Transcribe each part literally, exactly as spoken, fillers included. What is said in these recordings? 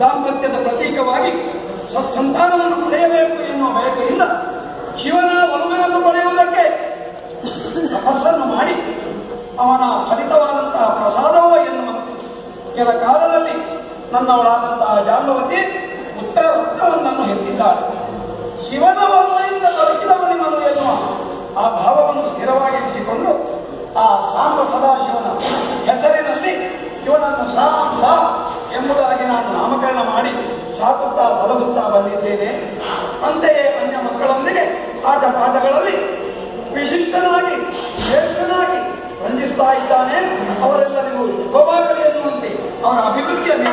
ದಾಂಪತ್ಯದ ಪ್ರತೀಕವಾಗಿ ಸತ್ಸಂತಾನವನ್ನು ಪಡೆಯಬೇಕು ಎನ್ನುವ ಬಯಕೆಯಿಂದ ಶಿವನ ಒಲವನ್ನು ಪಡೆಯುವುದಕ್ಕೆ ತಪಸ್ಸನ್ನು ಮಾಡಿ ಅವನ ಫಲಿತವಾದಂತಹ ಪ್ರಸಾದವೋ ಎನ್ನುವ ಕೆಲ ಕಾಲದಲ್ಲಿ ನನ್ನವಳಾದಂತಹ ಜಾಂಬವತಿ ಉತ್ತರ ಉತ್ತರವೊಂದನ್ನು ಹೆತ್ತಿದ್ದಾಳೆ. ಶಿವನ ಒಲದಿಂದ ದೊರಕಿದವನಿವನು ಎನ್ನುವ ಆ ಭಾವವನ್ನು ಸ್ಥಿರವಾಗಿರಿಸಿಕೊಂಡು ಆ ಸಾಂಬ ಸದಾಶಿವನ ಹೆಸರಿನಲ್ಲಿ ಇವನನ್ನು ಸಾಂಬ ಎಂಬುದಾಗಿ ನಾನು ನಾಮಕರಣ ಮಾಡಿ ಸಾಕುತ್ತಾ ಸಲಹುತ್ತಾ ಬಂದಿದ್ದೇನೆ. ಅಂತೆಯೇ ಅನ್ಯ ಮಕ್ಕಳೊಂದಿಗೆ ಆಟ ಪಾಠಗಳಲ್ಲಿ ವಿಶಿಷ್ಟನಾಗಿ ಶ್ರೇಷ್ಠನಾಗಿ ರಂಜಿಸ್ತಾ ಇದ್ದಾನೆ. ಅವರೆಲ್ಲರಿಗೂ ಶುಭವಾಗಲಿ ಎನ್ನುವಂತೆ ಅವರ ಅಭಿವೃದ್ಧಿಯನ್ನು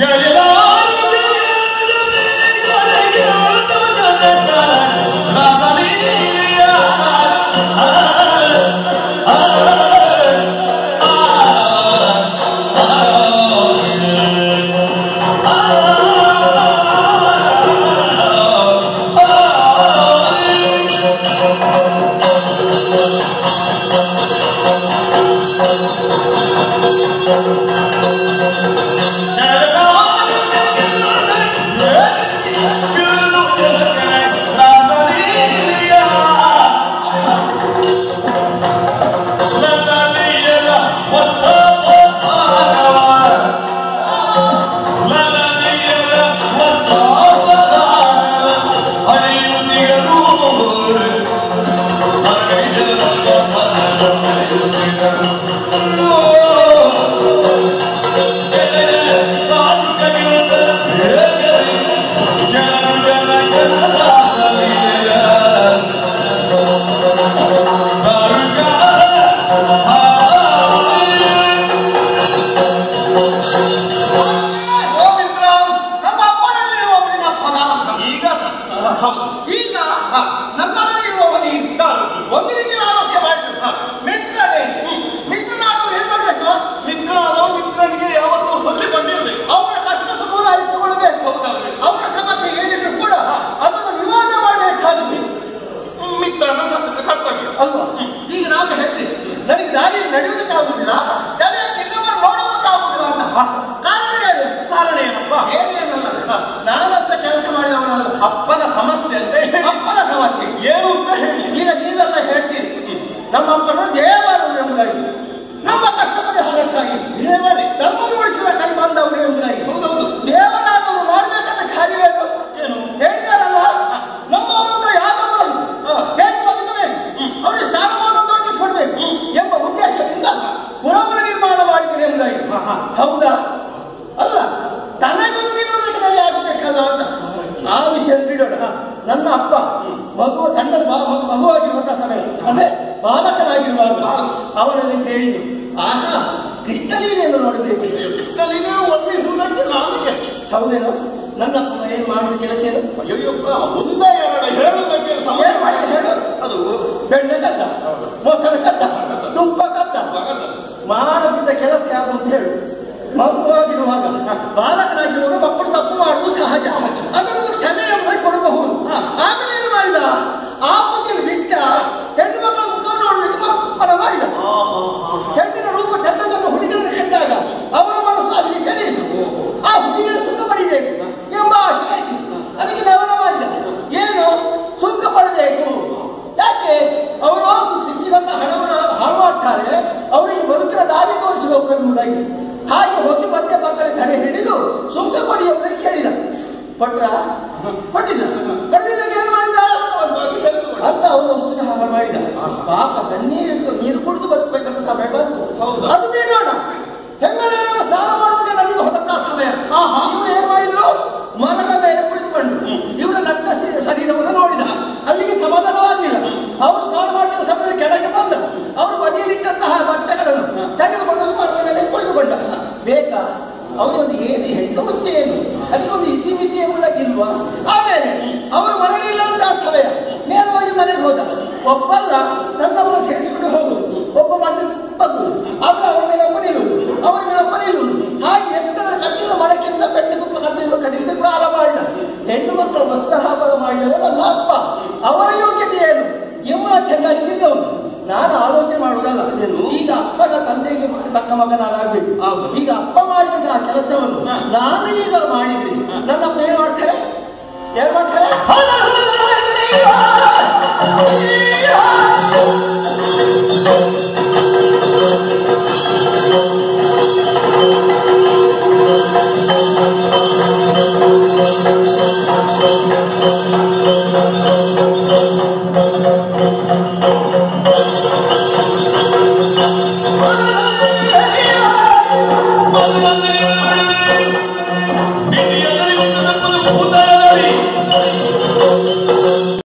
Get it on!